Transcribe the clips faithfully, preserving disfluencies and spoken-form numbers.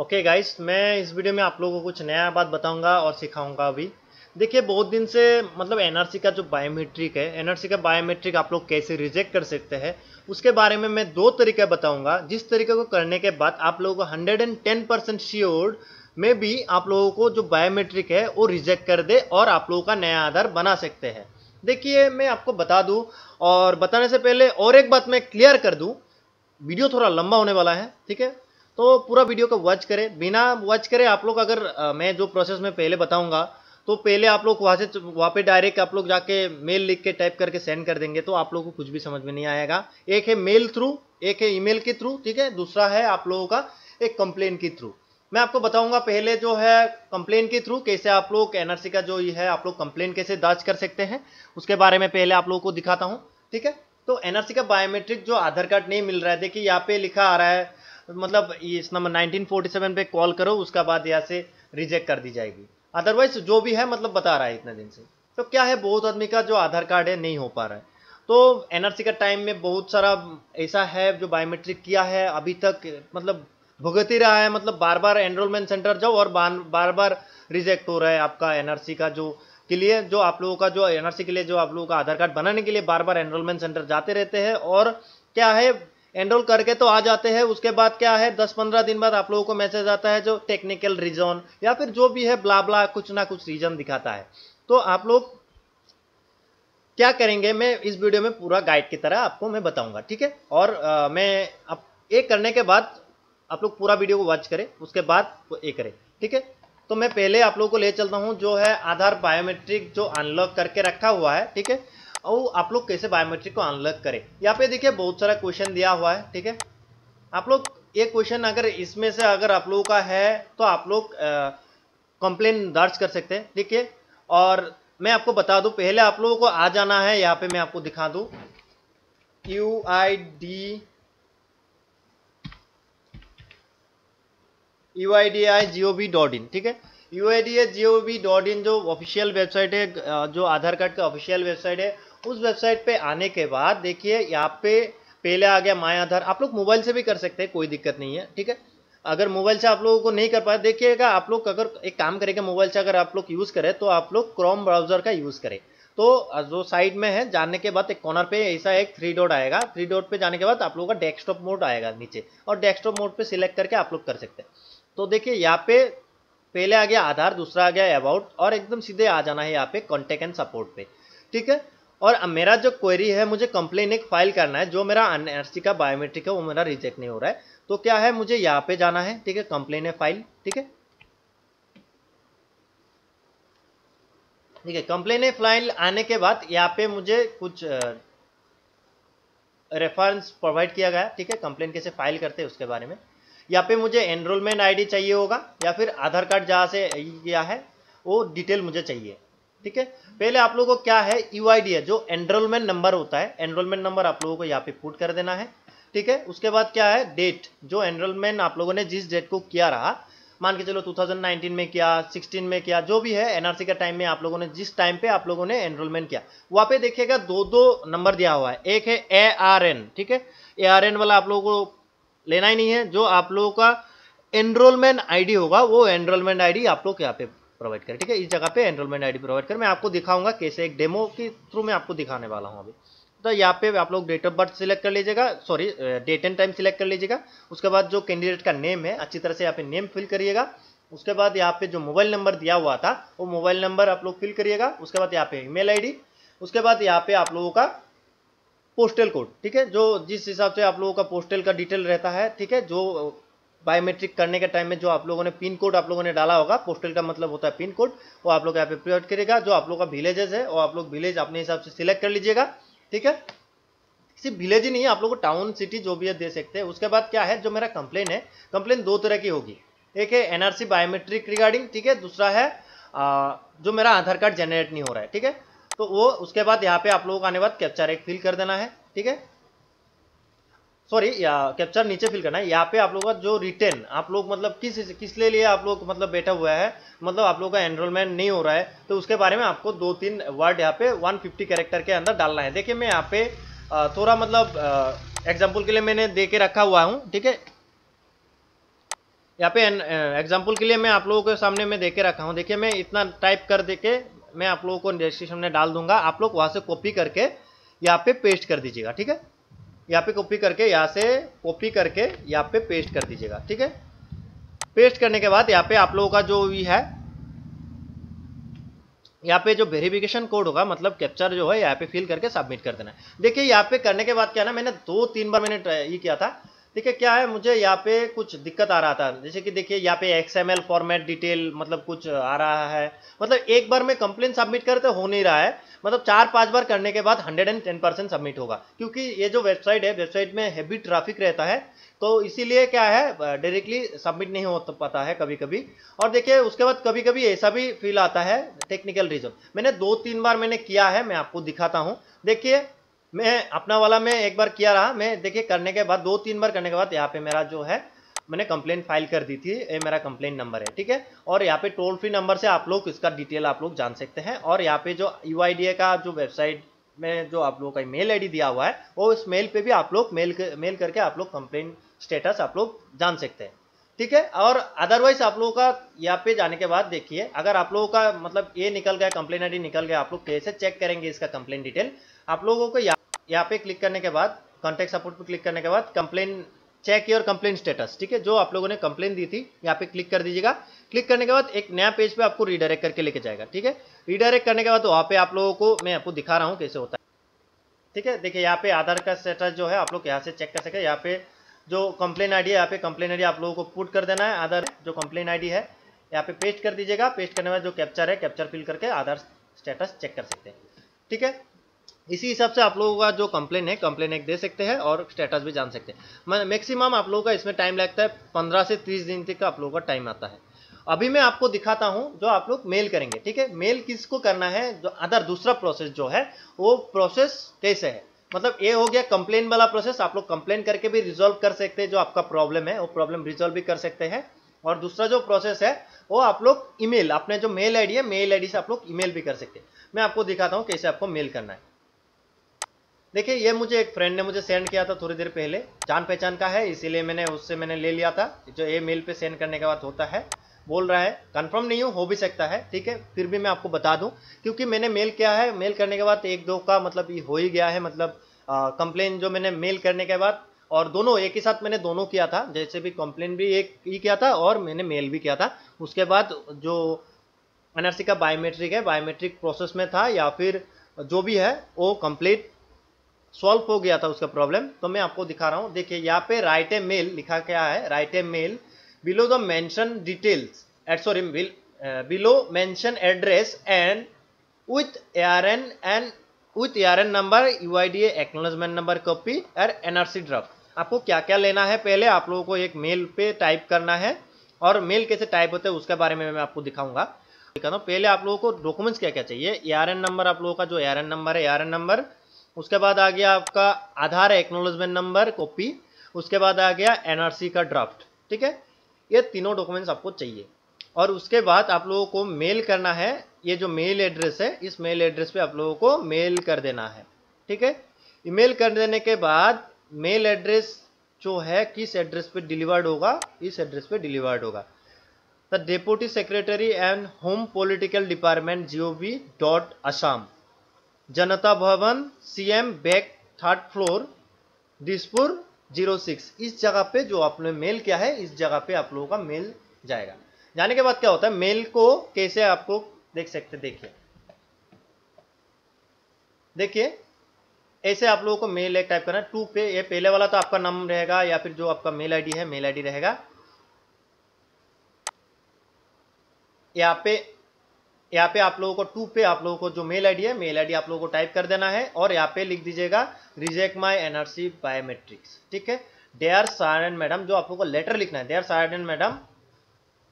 Okay okay guys, मैं इस video में आप लोगों को कुछ नया बात बताऊंगा और सिखाऊंगा। अभी देखिए, बहुत दिन से मतलब एनआरसी का जो बायोमेट्रिक है, एनआरसी का बायोमेट्रिक आप लोग कैसे रिजेक्ट कर सकते हैं उसके बारे में मैं दो तरीके बताऊंगा, जिस तरीके को करने के बाद आप लोगों को hundred and ten percent sure में भी आप लोगों को जो बायोमेट्रिक है वो रिजेक्ट कर दे और आप लोगों का नया आधार बना सकते हैं। देखिए, मैं आपको बता दूँ, और बताने से पहले और एक बात मैं क्लियर कर दूँ, वीडियो थोड़ा लंबा होने वाला है, ठीक है, तो पूरा वीडियो को वॉच करें। बिना वॉच करें आप लोग अगर आ, मैं जो प्रोसेस में पहले बताऊंगा तो पहले आप लोग वहाँ से वहाँ पे डायरेक्ट आप लोग जाके मेल लिख के टाइप करके सेंड कर देंगे तो आप लोगों को कुछ भी समझ में नहीं आएगा। एक है मेल थ्रू, एक है ईमेल के थ्रू, ठीक है, दूसरा है आप लोगों का एक कंप्लेन के थ्रू। मैं आपको बताऊंगा पहले जो है कंप्लेन के थ्रू कैसे आप लोग एनआरसी का जो है आप लोग कंप्लेन कैसे दर्ज कर सकते हैं उसके बारे में पहले आप लोगों को दिखाता हूँ, ठीक है। तो एनआरसी का बायोमेट्रिक जो आधार कार्ड नहीं मिल रहा है, देखिए यहाँ पे लिखा आ रहा है, मतलब इस नंबर नाइनटीन फोर्टी सेवन पे कॉल करो, उसका बाद यहाँ से रिजेक्ट कर दी जाएगी, अदरवाइज जो भी है, मतलब बता रहा है इतने दिन से। तो क्या है, बहुत आदमी का जो आधार कार्ड है नहीं हो पा रहा है, तो एनआरसी का टाइम में बहुत सारा ऐसा है जो बायोमेट्रिक किया है अभी तक, मतलब भुगत ही रहा है, मतलब बार बार एनरोलमेंट सेंटर जाओ और बार बार रिजेक्ट हो रहा है आपका एनआरसी का जो के लिए जो आप लोगों का जो एनआरसी के लिए जो आप लोगों का आधार कार्ड बनाने के लिए बार बार एनरोलमेंट सेंटर जाते रहते हैं और क्या है एनरोल करके तो आ जाते हैं, उसके बाद क्या है दस पंद्रह दिन बाद आप लोगों को मैसेज आता है जो टेक्निकल रीजन या फिर जो भी है ब्ला ब्ला कुछ ना कुछ रीजन दिखाता है। तो आप लोग क्या करेंगे, मैं इस वीडियो में पूरा गाइड की तरह आपको मैं बताऊंगा, ठीक है। और आ, मैं आप ये करने के बाद आप लोग पूरा वीडियो को वॉच करें, उसके बाद ये करें, ठीक है। तो मैं पहले आप लोगों को ले चलता हूँ जो है आधार बायोमेट्रिक जो अनलॉक करके रखा हुआ है, ठीक है, और आप लोग कैसे बायोमेट्रिक को अनलॉक करें। यहाँ पे देखिए बहुत सारा क्वेश्चन दिया हुआ है, ठीक है। आप लोग ये क्वेश्चन अगर इसमें से अगर आप लोगों का है तो आप लोग कंप्लेन दर्ज कर सकते हैं, ठीक है। और मैं आपको बता दूं, पहले आप लोगों को आ जाना है, यहाँ पे मैं आपको दिखा दूं, U I D U I D I G O V dot in, ठीक है। U I D I G O V dot in जो ऑफिशियल वेबसाइट है, जो आधार कार्ड का ऑफिशियल वेबसाइट है, उस वेबसाइट पे आने के बाद देखिए यहाँ पे पहले आ गया माय आधार। आप लोग मोबाइल से भी कर सकते हैं, कोई दिक्कत नहीं है, ठीक है। अगर मोबाइल से आप लोगों को नहीं कर पाए, देखिएगा आप लोग अगर एक काम करेंगे, मोबाइल से अगर आप लोग यूज़ करें तो आप लोग क्रोम ब्राउजर का यूज़ करें, तो जो साइड में है जाने के बाद एक कॉर्नर पे ऐसा एक थ्री डॉट आएगा, थ्री डॉट पे जाने के बाद आप लोगों का डेस्कटॉप मोड आएगा नीचे, और डेस्कटॉप मोड पे सिलेक्ट करके आप लोग कर सकते हैं। तो देखिए यहाँ पे पहले आ गया आधार, दूसरा आ गया अबाउट, और एकदम सीधे आ जाना है यहाँ पे कॉन्टेक्ट एंड सपोर्ट पे, ठीक है। और मेरा जो क्वेरी है, मुझे कंप्लेन एक फाइल करना है, जो मेरा एनआरसी का बायोमेट्रिक है वो मेरा रिजेक्ट नहीं हो रहा है, तो क्या है मुझे यहाँ पे जाना है, ठीक है, कंप्लेन है फाइल, ठीक है ठीक है कंप्लेन है फाइल आने के बाद यहाँ पे मुझे कुछ रेफरेंस प्रोवाइड किया गया, ठीक है, कंप्लेन कैसे फाइल करते हैं उसके बारे में। यहाँ पे मुझे एनरोलमेंट आईडी चाहिए होगा या फिर आधार कार्ड जहाँ से गया है वो डिटेल मुझे चाहिए, ठीक है। पहले आप लोगों को क्या है यूआईडी है जो एनरोलमेंट नंबर होता है, एनरोलमेंट नंबर आप लोगों को यहाँ पे पुट कर देना है, ठीक है। उसके बाद क्या है डेट, जो एनरोलमेंट आप लोगों ने जिस डेट को किया रहा, मान के चलो टू थाउजेंड नाइनटीन में किया, सिक्सटीन में किया, जो भी है एनआरसी का टाइम में आप लोगों ने जिस टाइम पे आप लोगों ने एनरोलमेंट किया, वहाँ पे देखिएगा दो दो नंबर दिया हुआ है, एक है ए आर एन, ठीक है, ए आर एन वाला आप लोगों को लेना ही नहीं है, जो आप लोगों का एनरोलमेंट आईडी होगा वो एनरोलमेंट आईडी आप लोग यहाँ पे प्रोवाइड करें, ठीक है। इस जगह पे एनरोलमेंट आईडी प्रोवाइड करें, मैं आपको दिखाऊंगा कैसे, एक डेमो के थ्रू मैं आपको दिखाने वाला हूँ अभी। तो यहाँ पे आप लोग डेट ऑफ बर्थ सिलेक्ट कर लीजिएगा, sorry date and time select कर लीजिएगा, उसके बाद जो कैंडिडेट का नेम है अच्छी तरह से यहाँ पे नेम फिल करिएगा, उसके बाद यहाँ पे जो मोबाइल नंबर दिया हुआ था वो मोबाइल नंबर आप लोग फिल करिएगा, उसके बाद यहाँ पे ईमेल आईडी, उसके बाद यहाँ पे आप लोगों का पोस्टल कोड, ठीक है, जो जिस हिसाब से आप लोगों का पोस्टल का डिटेल रहता है, ठीक है, जो बायोमेट्रिक करने के टाइम में जो आप लोगों ने पिन कोड आप लोगों ने डाला होगा, पोस्टल का मतलब होता है पिन कोड, वो आप लोग यहाँ पे प्रिंट करेगा। जो आप लोग का विलेजेस है वो आप लोग विलेज अपने हिसाब से सिलेक्ट कर लीजिएगा, ठीक है, सिर्फ विलेज ही नहीं है आप लोग टाउन सिटी जो भी है दे सकते हैं। उसके बाद क्या है जो मेरा कंप्लेन है, कंप्लेन दो तरह की होगी, एक है एनआरसी बायोमेट्रिक रिगार्डिंग, ठीक है, दूसरा है जो मेरा आधार कार्ड जनरेट नहीं हो रहा है, ठीक है। तो वो उसके बाद यहाँ पे आप लोगों को आने बाद कैप्चर एक फिल कर देना है, ठीक है, सॉरी कैप्चर नीचे फिल करना है। यहाँ पे आप लोगों का जो रिटर्न आप लोग मतलब किस किस लिए लिए आप लोग मतलब बैठा हुआ है, मतलब आप लोगों का एनरोलमेंट नहीं हो रहा है, तो उसके बारे में आपको दो तीन वर्ड यहाँ पे वन फिफ्टी कैरेक्टर के अंदर डालना है। देखिए मैं यहाँ पे थोड़ा मतलब एग्जाम्पल के लिए मैंने दे के रखा हुआ हूँ, ठीक है, यहाँ पे एग्जाम्पल के लिए मैं आप लोगों के सामने मैं देके रखा हूँ। देखिए मैं इतना टाइप कर देके मैं आप लोगों को रजिस्ट्रेशन में डाल दूंगा, आप लोग वहाँ से कॉपी करके यहाँ पे पेस्ट कर दीजिएगा, ठीक है। यहाँ पे कॉपी करके यहाँ से कॉपी करके यहाँ पे पेस्ट कर दीजिएगा, ठीक है। पेस्ट करने के बाद यहाँ पे आप लोगों का जो भी है यहाँ पे जो वेरिफिकेशन कोड होगा, मतलब कैप्चर जो है यहाँ पे फिल करके सबमिट कर देना है। देखिए यहाँ पे करने के बाद क्या ना, मैंने दो तीन बार मैंने ये किया था, ठीक है। क्या है मुझे यहाँ पे कुछ दिक्कत आ रहा था, जैसे कि देखिए यहाँ पे एक्सएमएल फॉर्मेट डिटेल मतलब कुछ आ रहा है, मतलब एक बार में कंप्लेन सबमिट करते हो नहीं रहा है, मतलब चार पांच बार करने के बाद hundred and ten percent submit होगा, क्योंकि ये जो वेबसाइट है वेबसाइट में हैवी ट्रैफिक रहता है, तो इसीलिए क्या है डायरेक्टली सबमिट नहीं हो पाता है कभी कभी। और देखिए उसके बाद कभी कभी ऐसा भी फील आता है टेक्निकल रीजन, मैंने दो तीन बार मैंने किया है, मैं आपको दिखाता हूँ। देखिए मैं अपना वाला मैं एक बार किया रहा, मैं देखिए करने के बाद दो तीन बार करने के बाद यहाँ पे मेरा जो है मैंने कंप्लेन फाइल कर दी थी, ये मेरा कंप्लेन नंबर है, ठीक है। और यहाँ पे टोल फ्री नंबर से आप लोग इसका डिटेल आप लोग जान सकते हैं। और यहाँ पे जो यूआईडीए का जो वेबसाइट में जो आप लोगों का मेल आईडी दिया हुआ है, वो इस मेल पे भी आप लोग मेल मेल करके आप लोग कंप्लेन स्टेटस आप लोग जान सकते हैं, ठीक है। और अदरवाइज आप लोगों का यहाँ पे जाने के बाद देखिए, अगर आप लोगों का मतलब ये निकल गया कंप्लेन आईडी निकल गया, आप लोग कैसे चेक करेंगे इसका कंप्लेन डिटेल। आप लोगों को यहाँ पे क्लिक करने के बाद कॉन्टैक्ट सपोर्ट पे क्लिक करने के बाद complain check your complain status, ठीक है, जो आप लोगों ने कंप्लेन दी थी यहाँ पे क्लिक कर दीजिएगा। क्लिक करने के बाद एक नया पेज पे आपको रीडायरेक्ट करके लेके जाएगा, ठीक है। रीडायरेक्ट करने के बाद वहाँ पे आप लोगों को मैं आपको दिखा रहा हूँ कैसे होता है, ठीक है। देखिए यहाँ पे आधार का स्टेटस जो है आप लोग यहाँ से चेक कर सके, यहाँ पे जो कंप्लेन आई डी है यहाँ पे कंप्लेन आई डी आप लोगों को पुट कर देना है, आधार जो कंप्लेन आई डी है यहाँ पे पेस्ट कर दीजिएगा। पेस्ट करने के बाद जो कैप्चर है कैप्चर फिल करके आधार स्टेटस चेक कर सकते हैं, ठीक है। इसी हिसाब से आप लोगों का जो कंप्लेन है कंप्लेन एक दे सकते हैं और स्टेटस भी जान सकते हैं। मैक्सिमम आप लोगों का इसमें टाइम लगता है पंद्रह से तीस दिन तक का आप लोगों का टाइम आता है। अभी मैं आपको दिखाता हूं जो आप लोग मेल करेंगे, ठीक है। मेल किसको करना है, जो अदर दूसरा प्रोसेस जो है वो प्रोसेस कैसे है, मतलब ये हो गया कंप्लेन वाला प्रोसेस। आप लोग कंप्लेन करके भी रिजोल्व कर सकते हैं, जो आपका प्रॉब्लम है वो प्रॉब्लम रिजोल्व भी कर सकते हैं। और दूसरा जो प्रोसेस है वो आप लोग ईमेल, अपने जो मेल आई डी है मेल आई डी से आप लोग ईमेल भी कर सकते हैं। मैं आपको दिखाता हूँ कैसे आपको मेल करना है। देखिए ये मुझे एक फ्रेंड ने मुझे सेंड किया था थोड़ी देर पहले, जान पहचान का है इसीलिए मैंने उससे मैंने ले लिया था। जो ये मेल पे सेंड करने के बाद होता है, बोल रहा है कंफर्म नहीं हूँ, हो भी सकता है, ठीक है। फिर भी मैं आपको बता दूं क्योंकि मैंने मेल किया है, मेल करने के बाद एक दो का मतलब ये हो ही गया है, मतलब कंप्लेन जो मैंने मेल करने के बाद, और दोनों एक ही साथ मैंने दोनों किया था, जैसे भी कंप्लेन भी एक ही किया था और मैंने मेल भी किया था। उसके बाद जो एनआरसी का बायोमेट्रिक है बायोमेट्रिक प्रोसेस में था, या फिर जो भी है वो कंप्लीट सॉल्व हो गया था उसका प्रॉब्लम। तो मैं आपको दिखा रहा हूँ। देखिए यहाँ पे राइट ए मेल लिखा क्या है, write a mail below the mention details at sorry below mention address and with ARN and with ARN number UIDA acknowledgement number copy और एनआरसी ड्राफ्ट। आपको क्या क्या लेना है, पहले आप लोगों को एक मेल पे टाइप करना है, और मेल कैसे टाइप होते हैं उसके बारे में मैं आपको दिखाऊंगा। पहले आप लोगों को डॉक्यूमेंट्स क्या क्या चाहिए, एआरएन नंबर आप लोगों का जो एआरएन नंबर है एआरएन नंबर, उसके बाद आ गया आपका आधार एक्नॉलेजमेंट नंबर कॉपी, उसके बाद आ गया एनआरसी का ड्राफ्ट, ठीक है। ये तीनों डॉक्यूमेंट्स आपको चाहिए। और उसके बाद आप लोगों को मेल करना है, ये जो मेल एड्रेस है इस मेल एड्रेस पे आप लोगों को मेल कर देना है, ठीक है। ईमेल कर देने के बाद मेल एड्रेस जो है किस एड्रेस पे डिलीवर्ड होगा, इस एड्रेस पे डिलीवर्ड होगा। The deputy secretary and home political department GOV dot Assam, Janata Bhavan CM back third floor Dispur zero six, इस जगह पे जो आपने मेल किया है इस जगह पे आप लोगों का मेल जाएगा। जाने के बाद क्या होता है, मेल को कैसे आपको देख सकते, देखिए देखिए ऐसे आप लोगों को मेल एक टाइप करना है। टू पे ये पहले वाला तो आपका नाम रहेगा या फिर जो आपका मेल आईडी है मेल आईडी रहेगा। यहाँ पे यहाँ पे आप लोगों को टू पे आप लोगों को जो मेल आईडी है मेल आईडी आप लोगों को टाइप कर देना है, और यहाँ पे लिख दीजिएगा रिजेक्ट माय एनआरसी बायोमेट्रिक्स, ठीक है। डेयर सारण मैडम, जो आप लोगों को लेटर लिखना है डेयर सारण मैडम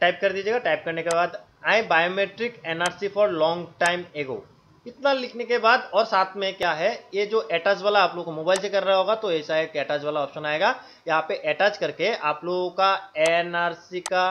टाइप कर दीजिएगा। टाइप करने के बाद I biometric NRC for long time ago, इतना लिखने के बाद और साथ में क्या है ये जो अटैच वाला आप लोग को मोबाइल से कर रहा होगा तो ऐसा एक अटैच वाला ऑप्शन आएगा। यहाँ पे अटैच करके आप लोगों का एनआरसी का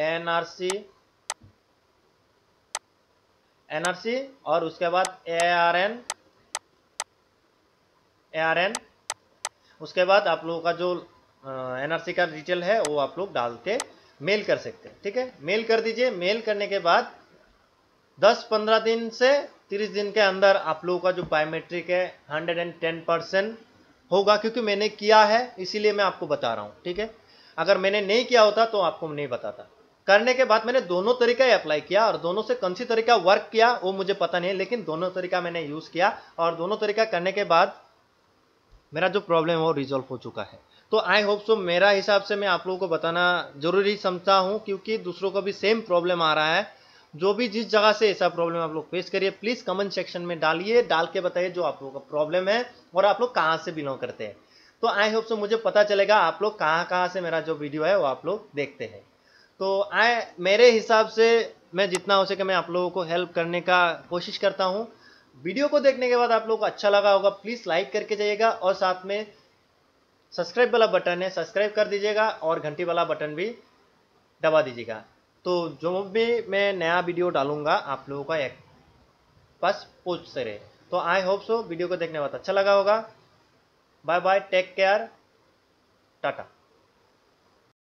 एनआरसी एनआरसी और उसके बाद एआरएन एआरएन उसके बाद आप लोगों का जो एनआरसी का डिटेल है वो आप लोग डाल के मेल कर सकते हैं। ठीक है, मेल कर दीजिए। मेल करने के बाद दस पंद्रह दिन से तीस दिन के अंदर आप लोगों का जो बायोमेट्रिक है एक सौ दस परसेंट होगा, क्योंकि मैंने किया है इसीलिए मैं आपको बता रहा हूँ। ठीक है, अगर मैंने नहीं किया होता तो आपको नहीं बताता। करने के बाद मैंने दोनों तरीका ही अप्लाई किया और दोनों से कौन सी तरीका वर्क किया वो मुझे पता नहीं है, लेकिन दोनों तरीका मैंने यूज़ किया और दोनों तरीका करने के बाद मेरा जो प्रॉब्लम है वो रिजॉल्व हो चुका है। तो आई होप सो, मेरा हिसाब से मैं आप लोगों को बताना जरूरी समझता हूँ, क्योंकि दूसरों को भी सेम प्रॉब्लम आ रहा है। जो भी जिस जगह से ऐसा प्रॉब्लम आप लोग फेस करिए प्लीज़ कमेंट सेक्शन में डालिए, डाल के बताइए जो आप लोगों का प्रॉब्लम है और आप लोग कहाँ से बिलोंग करते हैं। तो आई होप सो मुझे पता चलेगा आप लोग कहाँ कहाँ से मेरा जो वीडियो है वो आप लोग देखते हैं। तो आई मेरे हिसाब से मैं जितना हो सके मैं आप लोगों को हेल्प करने का कोशिश करता हूँ। वीडियो को देखने के बाद आप लोगों को अच्छा लगा होगा, प्लीज़ लाइक करके जाइएगा और साथ में सब्सक्राइब वाला बटन है सब्सक्राइब कर दीजिएगा और घंटी वाला बटन भी दबा दीजिएगा। तो जो भी मैं नया वीडियो डालूंगा आप लोगों का एक पास पहुंचते रहे। तो आई होप सो वीडियो को देखने के बाद अच्छा लगा होगा। Bye bye, take care, Tata.